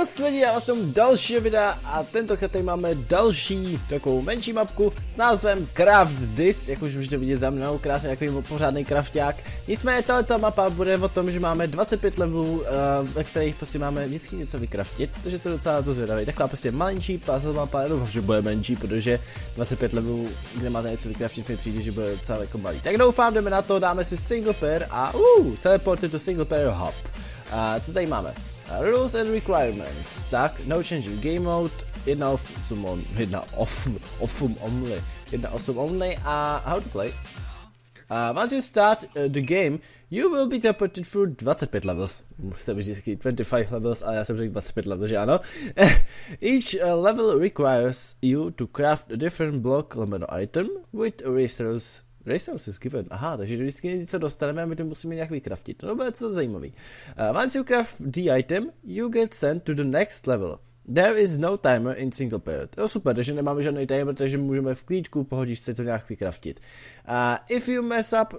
Čus lidi, já vás tomu dalšího videa a tentokrát tady máme další takovou menší mapku s názvem Craft This, jak už můžete vidět za mnou, krásně takový pořádný crafták. Nicméně tato mapa bude o tom, že máme 25 levelů, ve kterých prostě máme vždycky něco vykraftit, protože se docela na to zvědaví. Taková prostě malinčí pásová mapa, já doufám, že bude menší, protože 25 levelů, kde máte něco vykraftit, mi přijde, že bude docela jako malý. Tak doufám, jdeme na to, dáme si single player a teleport je to single player hub. Co tady máme? Rules and requirements. Tak, no changing game mode, jedna osm only a how to play. Once you start the game, you will be teleported through 25 levels. Musím říct 25 levels, ale já jsem řekl 25 levels, že ano. Each level requires you to craft a different block lomeno item with a resource. Resources given. Aha, takže vždycky něco dostaneme a my to musíme nějak vykraftit. To bude co zajímavý. Once you craft the item, you get sent to the next level. There is no timer in single player. To je super, takže nemáme žádný timer, takže můžeme v klíčku, pohodičce to nějak vykraftit. If you mess up,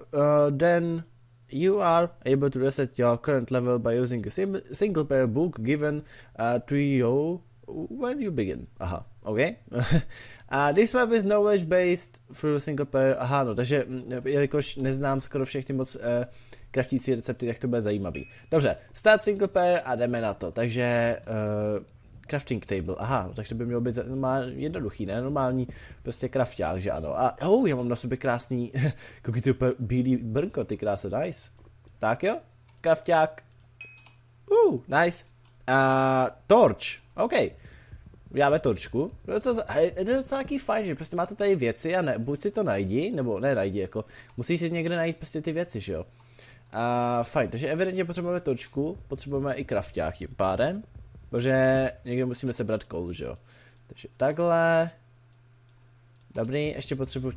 then you are able to reset your current level by using a single player book given to you when you begin. Aha. OK. This map is knowledge based through single player. Aha, no, takže jelikož neznám skoro všechny moc craftící recepty, tak to bude zajímavý. Dobře, start single player a jdeme na to. Takže crafting table. Aha, no, takže to by mělo být jednoduchý, ne? Normální prostě crafták, že ano. A já mám na sobě krásný koukej ty úplně bílý brnko, ty kráse, nice. Tak jo, crafták. Nice. Torch. OK. Dáme torčku, je to docela taky fajn, že prostě máte tady věci a ne, buď si to najdi, nebo ne najdi, jako musí si někde najít prostě ty věci, že jo. A fajn, takže evidentně potřebujeme torčku, potřebujeme i krafťák tím pádem, protože někde musíme sebrat koul, že jo. Takže takhle, dobrý, ještě potřebuji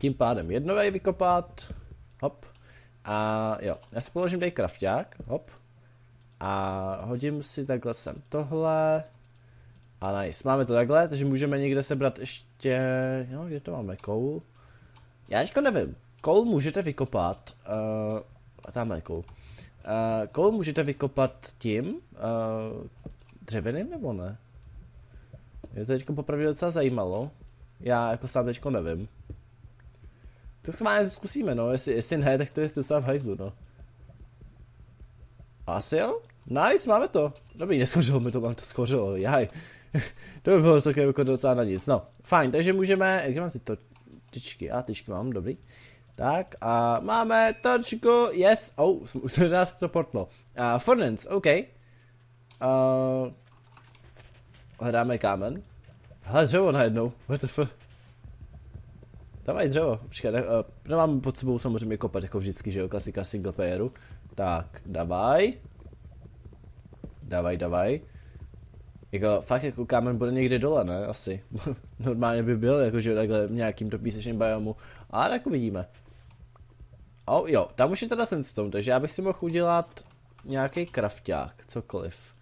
tím pádem jednovej vykopat, hop, a jo, já si položím tady krafťák, hop, a hodím si takhle sem tohle. A nice, máme to takhle, takže můžeme někde sebrat ještě, jo, kde to máme, koul? Já teďko nevím, koul můžete vykopat, a tam je koul. Koul můžete vykopat tím, dřevěným nebo ne? Mě to teďko popravdě docela zajímalo, já jako sám teďko nevím. To zkusíme, no, jestli ne, tak to je docela v hajzlu, no. Asi jo? Nice, máme to. Dobrý, neskořilo mi to, mám to skořilo, jaj. To by bylo jako docela na nic, no. Fajn, takže můžeme, kde mám ty tyčky, tyčky mám, dobrý. Tak a máme točku, yes, už to nás to portlo. Furnace, OK. Hledáme kámen. Hele, dřevo najednou, what the fuck. Dávaj dřevo, počkej, nemám pod sebou samozřejmě kopat jako vždycky, že jo, klasika single playeru. Tak, davaj. Jako, fakt jako kámen bude někde dole, ne? Asi. Normálně by byl, jakože takhle v nějakým to písečným biomu. Ale tak uvidíme. Jo, tam už je teda sandstone, takže já bych si mohl udělat nějaký krafťák, cokoliv.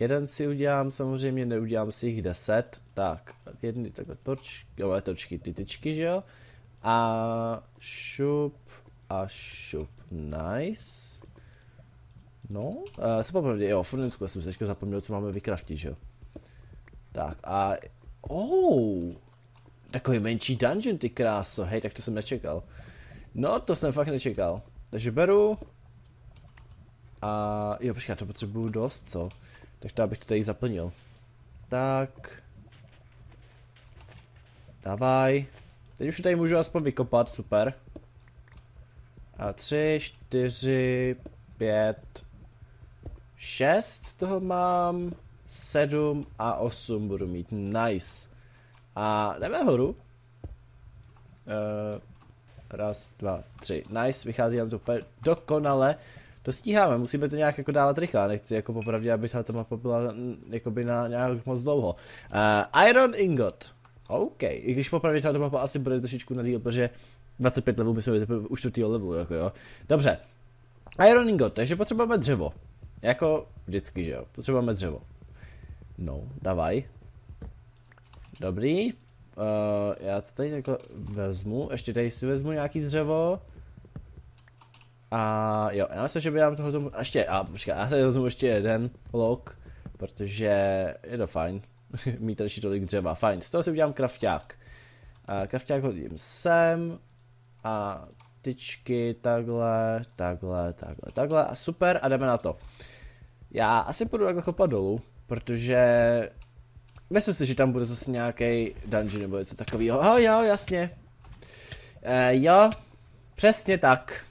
Jeden si udělám, samozřejmě neudělám si jich 10. Tak, jedny takhle torčky, jo, torčky, ty tyčky, že jo? A šup, nice. No, se popravdě, jo, furnicku, já jsem se teďka zapomněl, co máme vykraftit, že jo. Tak a, takový menší dungeon, ty kráso, hej, tak to jsem nečekal. No, to jsem fakt nečekal. Takže beru. A, jo, počkej, já to potřebuju dost, co? Tak to abych to tady zaplnil. Tak. Davaj. Teď už tady můžu aspoň vykopat, super. A 3, 4, 5, 6 toho mám, 7 a 8 budu mít, nice. A jdeme horu. 1, 2, 3, nice, vychází nám to dokonale. To stíháme, musíme to nějak jako dávat rychle, nechci jako popravdě, aby ta mapa byla jakoby na nějak moc dlouho. Iron ingot, OK, i když popravdě ta mapa asi bude trošičku na díl, protože 25 levelů, my jsme už to týho levelu, jako jo. Dobře, Iron ingot, takže potřebujeme dřevo. Jako vždycky, že jo, potřebujeme dřevo. No, davaj. Dobrý. Já to tady takhle vezmu, ještě tady si vezmu nějaký dřevo. A jo, já myslím, že by nám tohle tomu... Ještě, já se vezmu ještě jeden log. protože je to fajn, mít radši tolik dřeva, fajn, z toho si udělám krafťák. Krafťák hodím sem a tyčky takhle, takhle, takhle, takhle a super a jdeme na to. Já asi půjdu takhle chopat dolů, protože myslím si, že tam bude zase nějaký dungeon nebo něco takového. Oh, jo, jasně. Jo, přesně tak.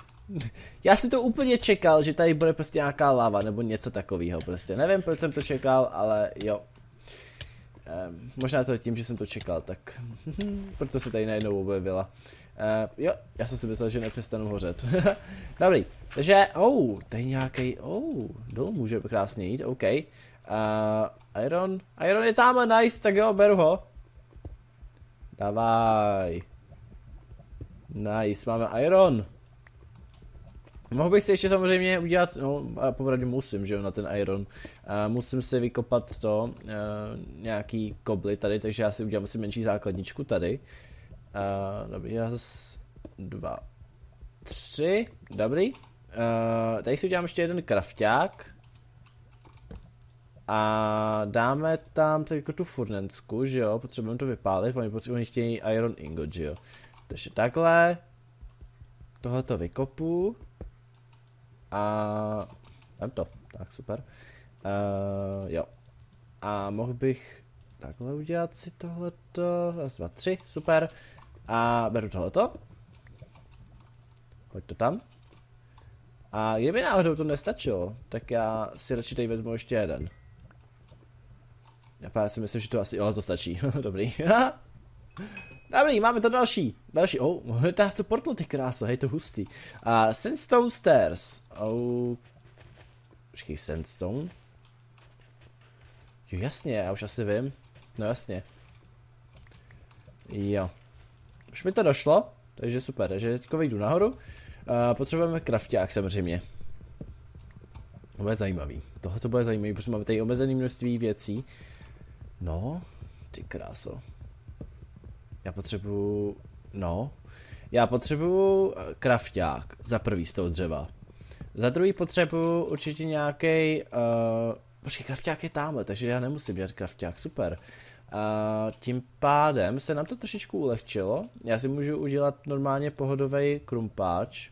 Já jsem to úplně čekal, že tady bude prostě nějaká lava nebo něco takového prostě. Nevím, proč jsem to čekal, ale jo. Možná to tím, že jsem to čekal, tak proto se tady najednou objevila. Jo, já jsem si myslel, že nepřestanu hořet. Dobrý, takže, tady nějaký, dolů může krásně jít, OK. Iron je tam, nice, tak jo, beru ho. Davaj. Nice, máme Iron. Mohl bych si ještě samozřejmě udělat, no popravdě musím, že jo, na ten Iron. Musím si vykopat to, nějaký kobly tady, takže já si udělám asi menší základničku tady. Dobrý, já zase 2, 3, dobrý. Tady si udělám ještě jeden krafťák. A dáme tam tak jako tu furnensku, že jo, potřebujeme to vypálit, oni chtějí Iron Ingot, že jo. Takže takhle, tohle to vykopu. A tam to, tak super. Jo. A mohl bych takhle udělat si tohleto, 1, 2, 3, super. A beru tohleto. Pojď to tam. A kdyby náhodou to nestačilo, tak já si radši tady vezmu ještě jeden. Já si myslím, že to asi, to stačí, dobrý. Dobrý, máme to další, to je to portl, ty kráso, hej, to hustý. Sandstone stairs, počkej, sandstone? Jo, jasně, já už asi vím, no jasně. Jo, už mi to došlo, takže super, takže teďko vyjdu nahoru. Potřebujeme krafťák samozřejmě. To bude zajímavý, tohle to bude zajímavý, protože máme tady omezené množství věcí. No, ty kráso. Já potřebuju krafťák, za prvý z toho dřeva. Za druhý potřebuju určitě nějaký. Počkej, krafťák je tamhle, takže já nemusím dělat krafťák, super. Tím pádem se nám to trošičku ulehčilo. Já si můžu udělat normálně pohodový krumpáč.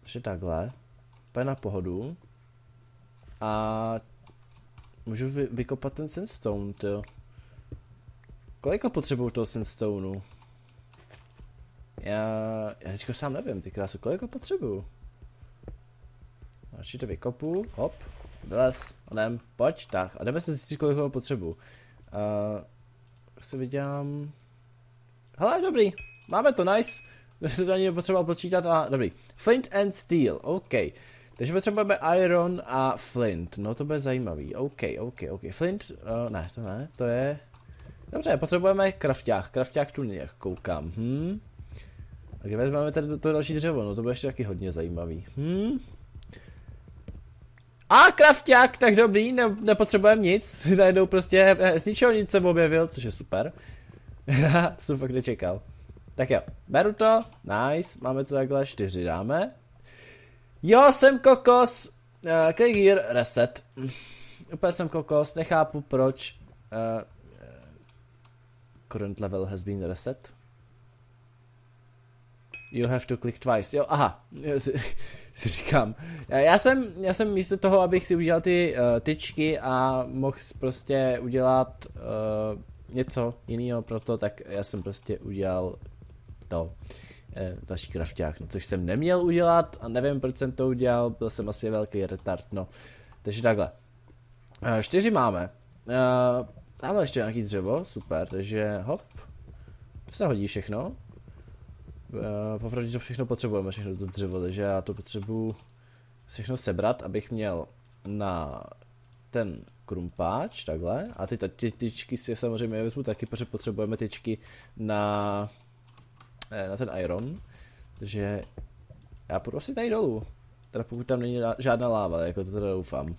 Takže takhle. Pojď na pohodu. A můžu vykopat ten sandstone, tyjo. Koliko potřebuju toho sandstoneu? Já teďko sám nevím, ty krásu, koliko potřebuju? Radši to vykopu, hop, vylez, onem, pojď, tak, a jdeme se zjistit, koliko ho potřebuju. Se vydělám. Hele, dobrý, máme to, nice. Jsem to ani nepotřeboval počítat a dobrý. Flint and steel, OK. Takže potřebujeme iron a flint, no to bude zajímavý, OK. Flint, ne, to je. Dobře, potřebujeme krafťák. Krafťák tu nějak koukám. A kde vezmeme tady to další dřevo? No to bude ještě taky hodně zajímavý. A krafťák, tak dobrý, nepotřebujeme nic. Najednou prostě z ničeho nic jsem objevil, což je super. To jsem fakt nečekal. Tak jo, beru to, nice, máme to takhle, 4 dáme. Jo, jsem kokos. Click here, reset. Úplně jsem kokos, nechápu proč. Current level has been reset. You have to click twice. Jo, aha, si říkám. Já jsem místo toho, abych si udělal ty tyčky a mohl prostě udělat něco jiného pro to, tak já jsem prostě udělal to. Další krafťák, no, což jsem neměl udělat a nevím, proč jsem to udělal, byl jsem asi velký retard, no. Takže takhle. 4 máme. Dáme ještě nějaký dřevo, super, takže hop, se hodí všechno. Popravdě to všechno potřebujeme, všechno to dřevo, takže já to potřebuji všechno sebrat, abych měl na ten krumpáč, takhle. A ty tyčky si samozřejmě vezmu taky, protože potřebujeme tyčky na ten iron. Takže já půjdu asi tady dolů, teda pokud tam není žádná láva, jako to teda doufám.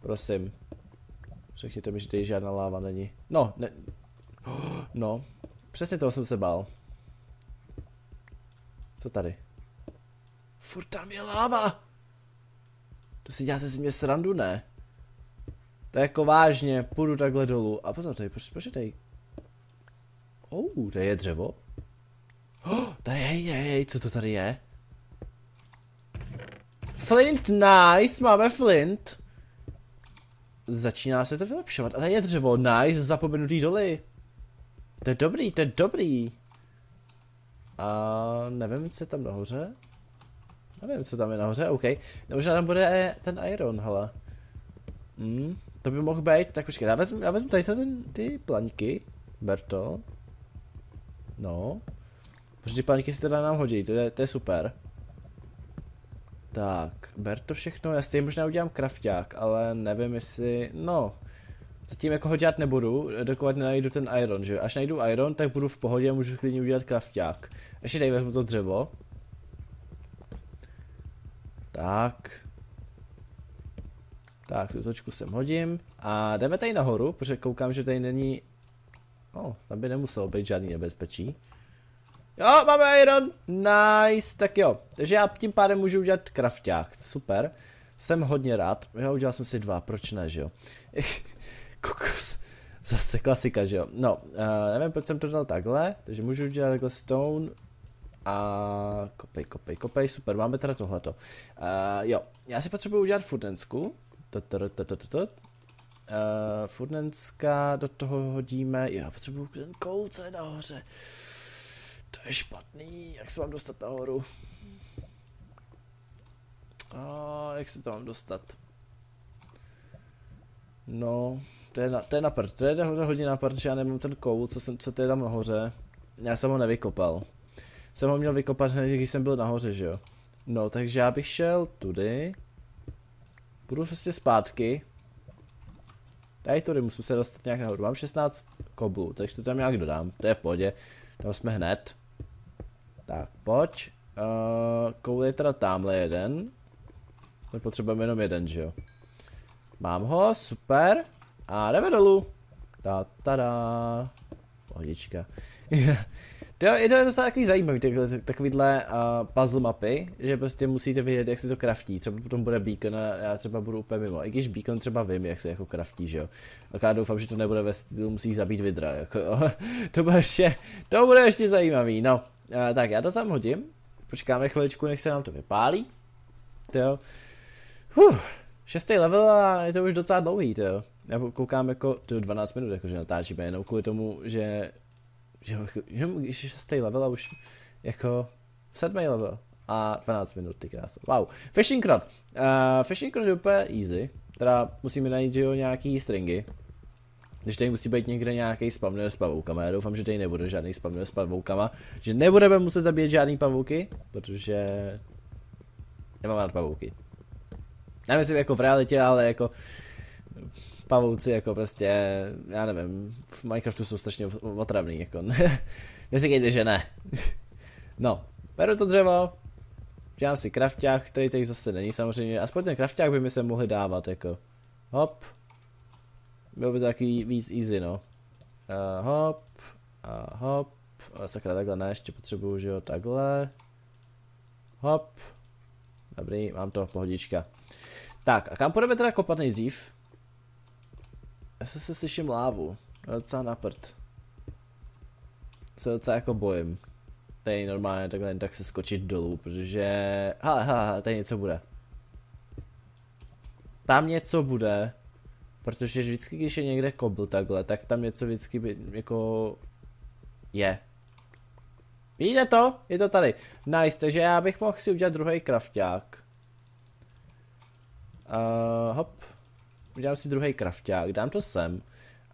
Prosím, řekněte mi, že tady žádná láva není. No, ne. No, přesně toho jsem se bál. Co tady? Furt tam je láva! To si děláte z mě srandu, ne? To je jako vážně, půjdu takhle dolů. A pozor, tady počkej. Tady je dřevo. Tady je, co to tady je? Flint, nice, máme flint. Začíná se to vylepšovat. A tady je dřevo, nice, zapomenutý doly. To je dobrý, to je dobrý. A nevím, co je tam nahoře. Nevím, co tam je nahoře, OK. Možná tam bude ten iron, hele. To by mohl být, tak počkej, já vezmu tady ty plaňky. Ber to. No. Protože ty plaňky si teda nám hodí, to je super. Tak, ber to všechno, já stejně možná udělám krafťák, ale nevím jestli, no. Zatím jako ho dělat nebudu, dokud nenajdu ten iron, že? Až najdu iron, tak budu v pohodě a můžu klidně udělat krafťák. Ještě tady vezmu to dřevo. Tak. Tak, tu točku sem hodím a jdeme tady nahoru, protože koukám, že tady není... No, tam by nemuselo být žádný nebezpečí. Jo, máme iron, nice, tak jo. Takže já tím pádem můžu udělat krafťák, super. Jsem hodně rád, já udělal jsem si dva, proč ne, že jo. Kokos, zase klasika, že jo. No, nevím, proč jsem to dal takhle, takže můžu udělat takhle stone. A kopej, super, máme teda tohleto. Jo, já si potřebuji udělat furdensku. Furdenska, do toho hodíme, já potřebuji ten kout, co je nahoře. To je špatný, jak se mám dostat nahoru? Jak se to mám dostat? No, to je na prd, to je hodně na prd, že já nemám ten kout, co to je tam nahoře. Já jsem ho nevykopal. Jsem ho měl vykopat hned, když jsem byl nahoře, že jo. No, takže já bych šel tudy. Budu prostě zpátky. Tady tudy musím se dostat nějak nahoru. Mám 16 koblů, takže to tam nějak dodám. To je v pohodě. Tam jsme hned. Tak, pojď. Koul je teda tamhle jeden. My potřebujeme jenom jeden, že jo. Mám ho, super. A jdeme dolů. Ta-ta-da. Pohodička. Je to docela takový zajímavý, takovýhle puzzle mapy, že prostě musíte vědět, jak se to kraftí, třeba potom bude beacon a já třeba budu úplně mimo, i když beacon třeba vím, jak se jako kraftí, že jo. Tak já doufám, že to nebude ve stylu musí zabít vidra, jako jo. To bude ještě zajímavý, no. Tak já to sám hodím, počkáme chviličku, než se nám to vypálí. To jo. 6. level a je to už docela dlouhý, to jo. Já koukám jako, to 12 minut, jakože natáčíme jenom kvůli tomu, že je 6. level a už jako 7. level a 12 minut, ty krása, wow. Fishing rod, je úplně easy, teda musíme najít, že jo, nějaký stringy, když tady musí být někde nějaký spavner s pavoukama, já doufám, že tady nebude žádný spavner s pavoukama, že nebudeme muset zabít žádný pavouky, protože nemám rád pavouky, já myslím jako v realitě, ale jako pavouci jako prostě, já nevím, v Minecraftu jsou strašně otravný, jako neříkejte, že ne. No, beru to dřevo, dělám si krafťák, který tady zase není samozřejmě, aspoň ten krafťák by mi se mohli dávat, jako, hop, bylo by to takový víc easy, no, hop, a hop, ale sakra takhle ne, ještě potřebuju, že jo, takhle, hop, dobrý, mám to, pohodička. Tak, a kam půjdeme teda kopat nejdřív? Já se slyším lávu, to je docela na prd. Se docela jako bojím. Tady normálně takhle jen tak se skočit dolů, protože... Hele, tady něco bude. Tam něco bude, protože vždycky, když je někde kobl takhle, tak tam něco vždycky by, jako... je. Vidíte to? Je to tady. Nice, takže já bych mohl si udělat druhý krafťák. Hop. Udělám si druhý krafťák, dám to sem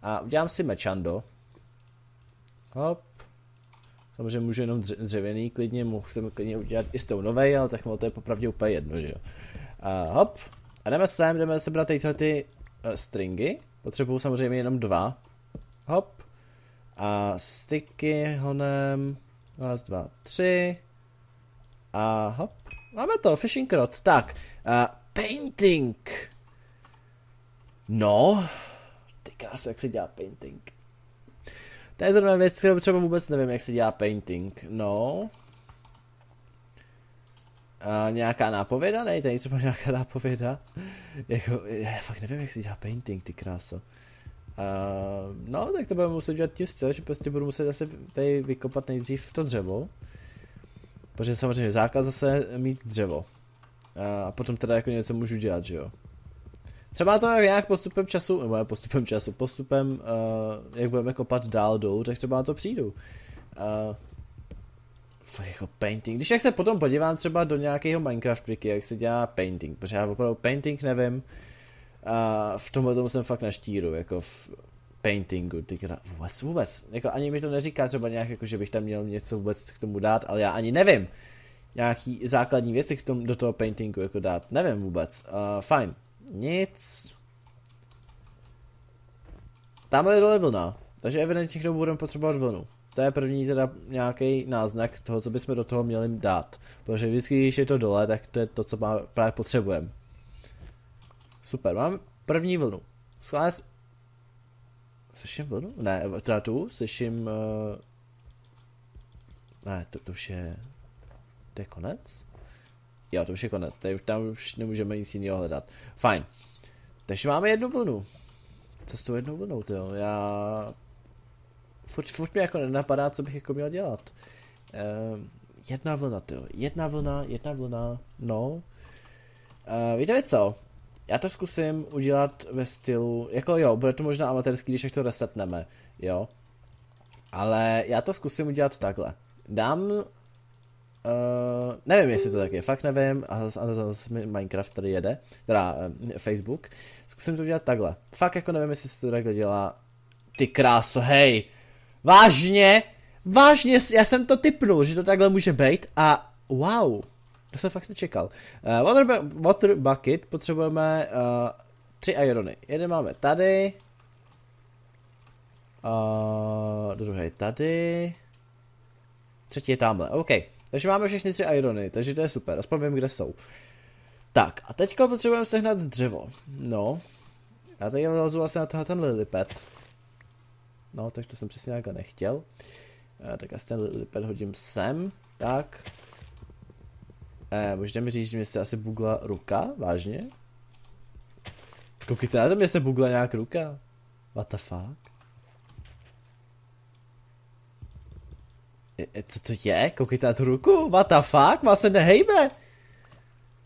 a udělám si mečando. Hop. Samozřejmě můžu jenom dřevěný, klidně můžu klidně udělat i s tou novej, ale tak to je popravdě úplně jedno, že jo. Hop. A jdeme sem, jdeme sebrat tyhle ty stringy. Potřebuju samozřejmě jenom dva. Hop. A sticky honem. 1, 2, 3. A hop. Máme to, fishing rod. Tak. Painting. No, ty krása, jak se dělá painting. To je zrovna věc, kterou třeba vůbec nevím, jak se dělá painting. No. Nějaká nápověda? Ne, tady třeba nějaká nápověda. Jako, já fakt nevím, jak si dělá painting, ty kráso. No, tak to budu muset dělat tím styl, že prostě budu muset zase tady vykopat nejdřív to dřevo. Protože samozřejmě základ zase mít dřevo. A potom teda jako něco můžu dělat, že jo. Třeba to nějak postupem času, nebo postupem času, postupem, jak budeme kopat dál dolů, tak třeba na to přijdu. Fakt jako painting. Když tak se potom podívám třeba do nějakého Minecraft wiki, jak se dělá painting, protože já opravdu painting nevím. V tomhle tomu jsem fakt na štíru, jako v paintingu, tykrát vůbec, jako ani mi to neříká třeba nějak, jako že bych tam měl něco vůbec k tomu dát, ale já ani nevím. Nějaký základní věci k tomu, do toho paintingu jako dát, nevím vůbec, fajn, nic. Tamhle je dole vlna, takže evidentně k tomu budeme potřebovat vlnu. To je první teda nějaký náznak toho, co bychom do toho měli dát, protože vždycky, když je to dole, tak to je to, co právě potřebujeme. Super, mám první vlnu. Schválně... Slyším vlnu? Ne, teda tu slyším... Ne, to už je... To je konec? Jo, to už je konec, tady už, tam už nemůžeme nic jiného hledat. Fajn. Takže máme jednu vlnu. Co s tou jednou vlnou, tyjo? Já... Furt mě jako nenapadá, co bych jako měl dělat. Jedna vlna, tyjo. Jedna vlna, no. Víte co? Já to zkusím udělat ve stylu, jako jo, bude to možná amatérský, když to resetneme, jo. Ale já to zkusím udělat takhle. Dám, nevím, jestli to tak je, fakt nevím, a zase mi Minecraft tady jede, teda Facebook. Zkusím to udělat takhle. Fakt jako nevím, jestli se to takhle dělá. Ty kráso, hej! Vážně? Vážně, já jsem to tipnul, že to takhle může být a wow. To jsem fakt nečekal. Water bucket potřebujeme 3 irony. Jeden máme tady. Druhý tady. Třetí je tamhle. OK. Takže máme všechny 3 irony, takže to je super. Aspoň vím, kde jsou. Tak a teďka potřebujeme sehnat dřevo. No. Já tady vlezu asi na ten lilipet. No, tak to jsem přesně nějak nechtěl. Tak asi ten lilipet hodím sem. Tak. Můžete mi říct, že mě se asi bugla ruka? Vážně? Koukejte na to, mě se bugla nějak ruka. What the fuck? Co to je? Koukejte na tu ruku? What the fuck? Má se nehejbe!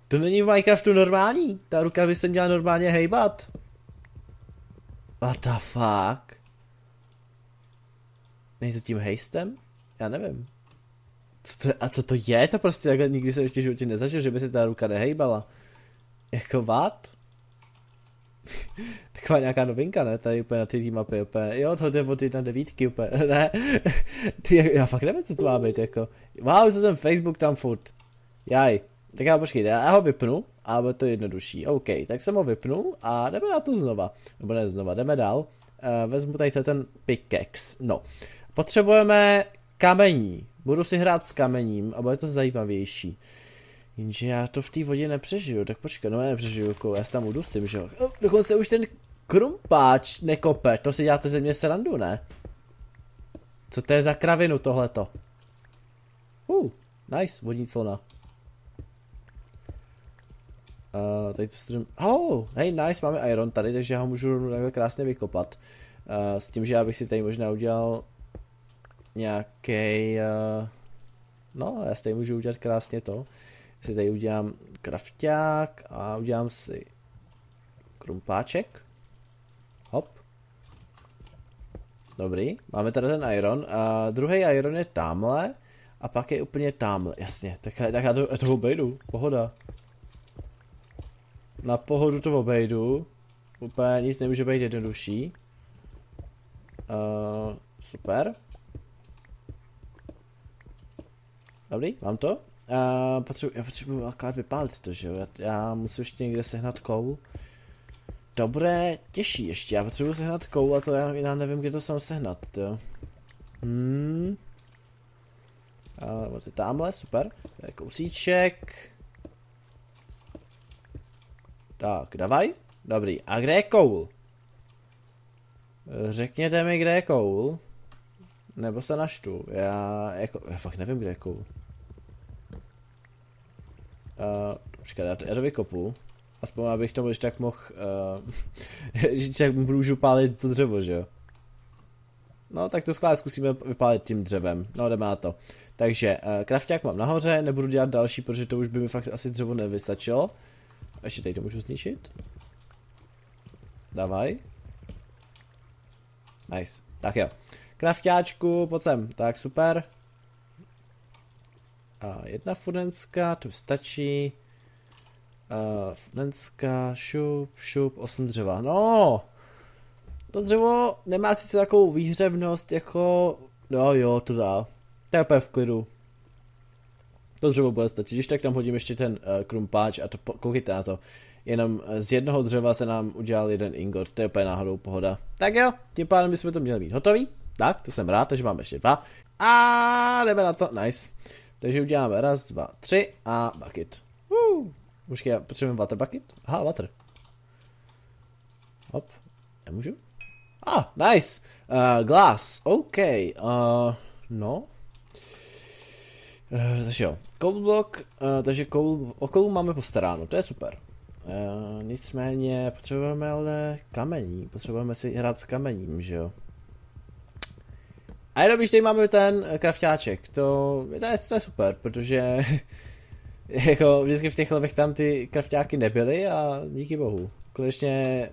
To není v Minecraftu normální. Ta ruka by se měla normálně hejbat. What the fuck? Není to tím hejstem? Já nevím. Co to je? To prostě takhle nikdy jsem ještě v životě nezažil, že by se ta ruka nehejbala. Jako what? Taková nějaká novinka, ne? Tady úplně na té mapy úplně. Jo, to jde od 1.9 úplně. Ne? Já fakt nevím, co to má být, jako. Wow, co ten Facebook tam furt. Jaj. Tak já počkejte, já ho vypnu a bude to jednodušší. OK, tak jsem ho vypnu a jdeme na to znova. Nebo ne znova, jdeme dál. Vezmu tady ten pickaxe. No. Potřebujeme kamení. Budu si hrát s kamením a bude to zajímavější. Jenže já to v té vodě nepřežiju, tak počkej, no já nepřežiju, jako já se tam udusím, že jo. Dokonce už ten krumpáč nekope, to si děláte ze mě srandu, ne? Co to je za kravinu tohleto? Nice, vodní clona. Tady tu strům... Oh, hej, nice, máme iron tady, takže já ho můžu takhle krásně vykopat. S tím, že já bych si tady možná udělal... Nějaký. No, já si tady můžu udělat krásně to. Já si tady udělám krafťák a udělám si krumpáček. Hop. Dobrý, máme tady ten iron. Druhý iron je tamhle a pak je úplně tamhle. Jasně, tak já to obejdu. Pohoda. Na pohodu to obejdu. Úplně nic nemůže být jednodušší. Super. Dobrý, mám to. Já potřebuji akorát vypálit to, že jo. Já musím ještě někde sehnat koul. Dobré, těžší ještě. Já potřebuji sehnat koul a to já nevím, kde to sám sehnat, jo. To tamhle, super. To je kousíček. Tak, davaj. Dobrý, a kde je koul? Řekněte mi, kde je koul. Nebo se naštvu. Já fakt nevím, kde je koul. Počkat, já to vykopu. Aspoň abych tomu, když tak mohl, když tak můžu pálit to dřevo, že jo. No tak to skvěle zkusíme vypálit tím dřevem, no jdeme na to. Takže krafťák mám nahoře, nebudu dělat další, protože to už by mi fakt asi dřevo nevystačilo. Ještě tady to můžu zničit. Davaj. Nice, tak jo. Krafťáčku, pojď sem, tak super. A jedna furenská, to stačí. Furenská, šup, šup, 8 dřeva, no. To dřevo nemá sice takovou výhřevnost jako, no jo, to dá. To je úplně v klidu. To dřevo bude stačit, když tak tam hodím ještě ten krumpáč a to, koukejte na to. Jenom z jednoho dřeva se nám udělal jeden ingot, to je úplně náhodou pohoda. Tak jo, tím pádem bychom to měli být hotový. Tak, to jsem rád, takže máme ještě dva. A jdeme na to, nice. Takže uděláme raz, dva, tři a bucket. Už já potřebujeme water bucket? Aha, water. Hop, nemůžu. Ah, nice. Glass, OK. No. Takže jo, coal block, takže okolo máme postaráno, to je super. Nicméně potřebujeme ale kamení, potřebujeme si hrát s kamením, že jo. A jenom, když tady máme ten krafťáček, to je super, protože jako vždycky v těch levech tam ty krafťáky nebyly a díky bohu. Konečně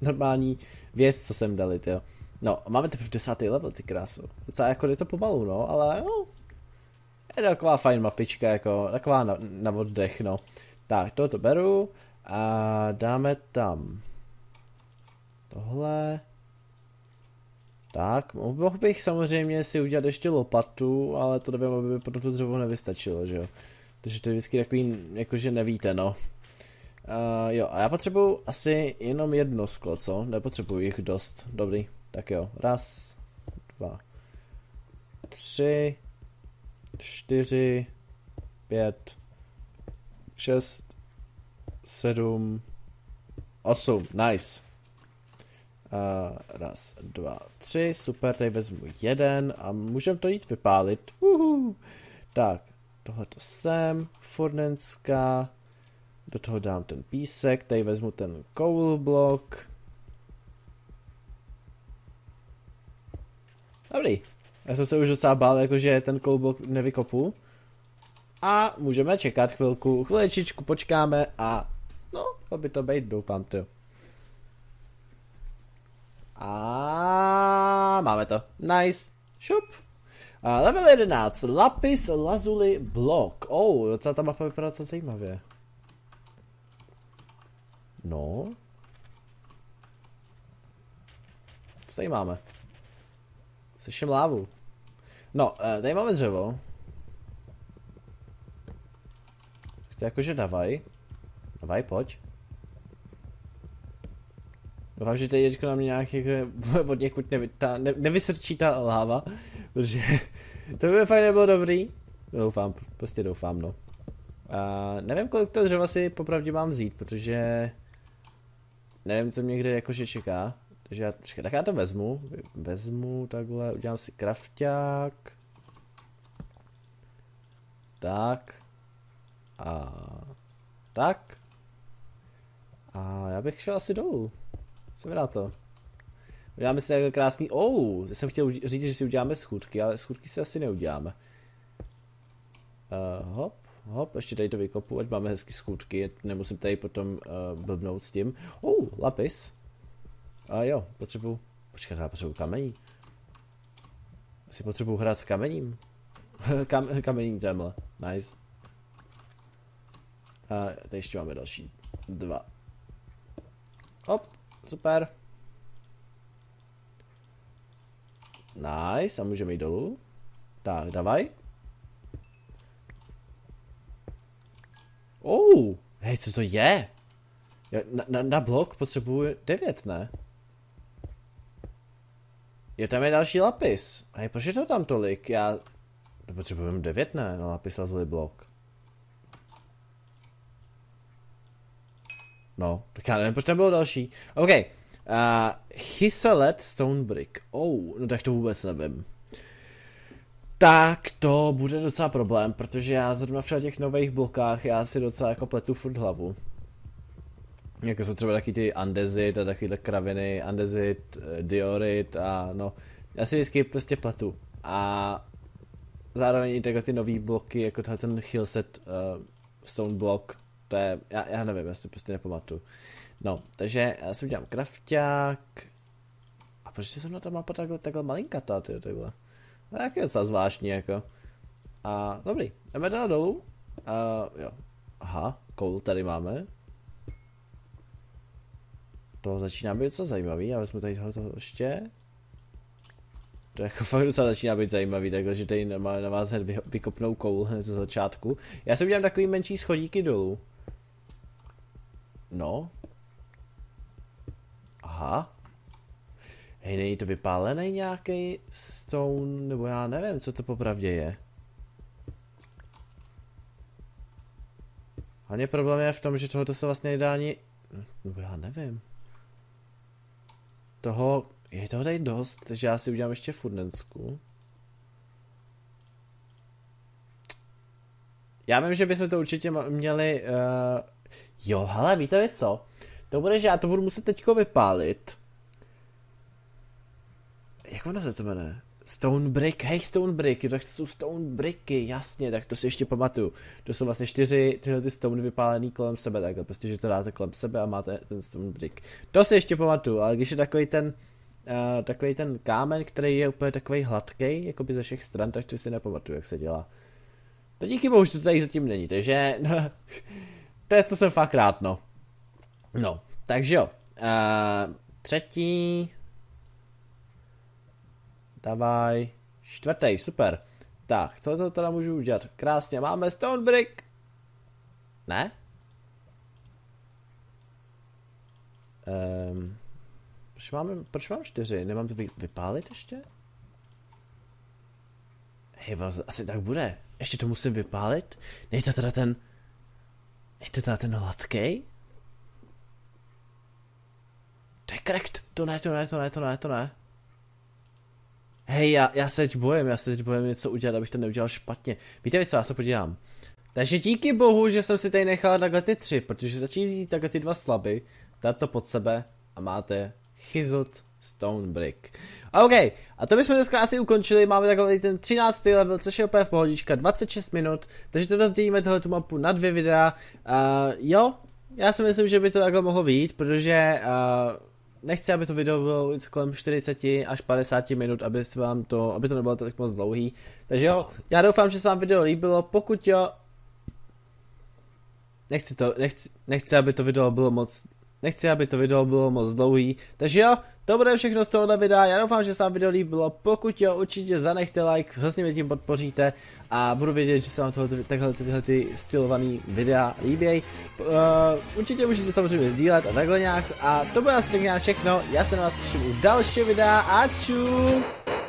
normální věc, co jsem dali, jo. No, máme teprve 10. level, ty krásou. Docela jako jde to pomalu, no, ale no, je taková fajn mapička, jako taková na oddech, no. Tak, toto beru a dáme tam tohle. Tak, mohl bych samozřejmě si udělat ještě lopatu, ale to době by potom to dřevo nevystačilo, že jo. Takže to je vždycky takový, jakože nevíte, no. Jo, a já potřebuju asi jenom jedno sklo, co? Nepotřebuju jich dost, dobrý. Tak jo, raz, dva, tři, 4, 5, 6, 7, 8, nice. Raz, dva, tři, super, tady vezmu jeden a můžeme to jít vypálit. Tak, tohle to sem, fornenská, do toho dám ten písek, tady vezmu ten coal block. Dobrý. Já jsem se už docela bál, jakože ten koulblok nevykopu. A můžeme čekat chvilku, chviličičku počkáme a no, to by to být, doufám to. A máme to. Nice. Šup. Level 11. Lapis lazuli blok. Oh, docela ta mapa vypadá docela zajímavě. No. Co tady máme? Slyším lávu. No, tady máme dřevo. To je jakože davaj. Davaj, pojď. Doufám, že teď na mě nějak od někud nevysrčí ta láva, protože to by fakt nebylo dobrý. Doufám, prostě doufám, no. Nevím, kolik toho dřeva si popravdě mám vzít, protože nevím, co mě kde jakože čeká. Takže já, tak já to vezmu takhle, udělám si krafťák. Tak. A tak. A já bych šel asi dolů. Co mi dá to? Uděláme si takhle krásný, já jsem chtěl říct, že si uděláme schůdky, ale schůdky si asi neuděláme. Hop, hop, ještě tady to vykopu, ať máme hezky schůdky, nemusím tady potom blbnout s tím. Lapis. A jo, potřebuju, počkat, já potřebuju kamení. Asi potřebuju hrát s kamením. Kamením tamhle, nice. A tady ještě máme další dva. Hop, super. Nice, a můžeme jít dolů. Tak, davaj. Hej, co to je? Na blok potřebuju 9, ne? Jo, tam je další lapis. A proč je to tam tolik? Já potřebuji 9, ne? No, lapis lazuli blok. No, tak já nevím, proč tam bylo další. OK. Chyselet stone brick. No tak to vůbec nevím. tak to bude docela problém, protože já zrovna v těch nových blokách, já si docela jako pletu furt hlavu. Jako jsou třeba taky ty andezit a takovýhle kraviny, andezit, diorit a no, já si vždycky prostě pletu. A zároveň i takhle ty nový bloky, jako tahle ten hillset stone block, to je, já nevím, já si prostě nepamatuju. No, takže já si udělám krafťák. A proč jsem na ta mapa takhle malinkatá, tyjo, takhle. No, jak je docela zvláštní, jako. A dobrý, jdeme dál dolů. Jo. Aha, coal tady máme. To začíná být docela zajímavý, ale jsme tady toho ještě. To jako fakt docela začíná být zajímavý, takže tady na vás hned vykopnou koul hned ze začátku. Já si udělám takový menší schodíky dolů. No. Aha. Hej, není to vypálený nějaký stone, nebo já nevím, co to popravdě je. Hlavně problém je v tom, že tohoto se vlastně nedá ani... Nebo já nevím. Toho... Je toho tady dost, takže já si udělám ještě furnensku. Já vím, že bychom to určitě měli... Jo, hele, víte vy co? To bude, že já to budu muset teďko vypálit. Jak ono se to jmenuje? Stone brick, hej, stone bricky, tak to jsou stone bricky, jasně, tak to si ještě pamatuju. To jsou vlastně 4 tyhle ty stony vypálený kolem sebe, takhle, prostě, že to dáte kolem sebe a máte ten stone brick. To si ještě pamatuju, ale když je takový ten kámen, který je úplně takový hladký, jakoby ze všech stran, tak to si nepamatuju, jak se dělá. To díky bohu, že to tady zatím není, takže, no, to jsem fakt rád, no. No, takže jo, třetí... Davaj, čtvrtý, super. Tak, tohle teda můžu udělat krásně, máme stone brick. Ne? Proč mám 4? Nemám to vypálit ještě? Hej, asi tak bude. Ještě to musím vypálit? Nej to teda ten... Nej to teda ten hladkej? To je correct. To ne. Hej, já se teď bojím něco udělat, abych to neudělal špatně. Víte co, já se podívám. Takže díky bohu, že jsem si tady nechal takhle ty 3, protože začít vzít takhle ty 2 slaby, dát to pod sebe a máte chiseled stone brick. OK, a to bychom dneska asi ukončili, máme takhle ten 13. level, což je opět v pohodička, 26 minut, takže to rozdělíme tohle tu mapu na 2 videa. Jo, já si myslím, že by to takhle mohlo vyjít, protože... Nechci, aby to video bylo kolem 40 až 50 minut, aby to nebylo tak moc dlouhý. Takže jo, já doufám, že se vám video líbilo, pokud jo... Nechci, aby to video bylo moc dlouhý. Takže jo, to bude všechno z tohohle videa. Já doufám, že se vám video líbilo. Pokud jo, určitě zanechte like, hrozně mě tím podpoříte a budu vědět, že se vám tyhle ty stylované videa líbějí. Určitě můžete samozřejmě sdílet a takhle nějak. A to bude asi tak nějak všechno. Já se na vás těším u dalšího videa a čus!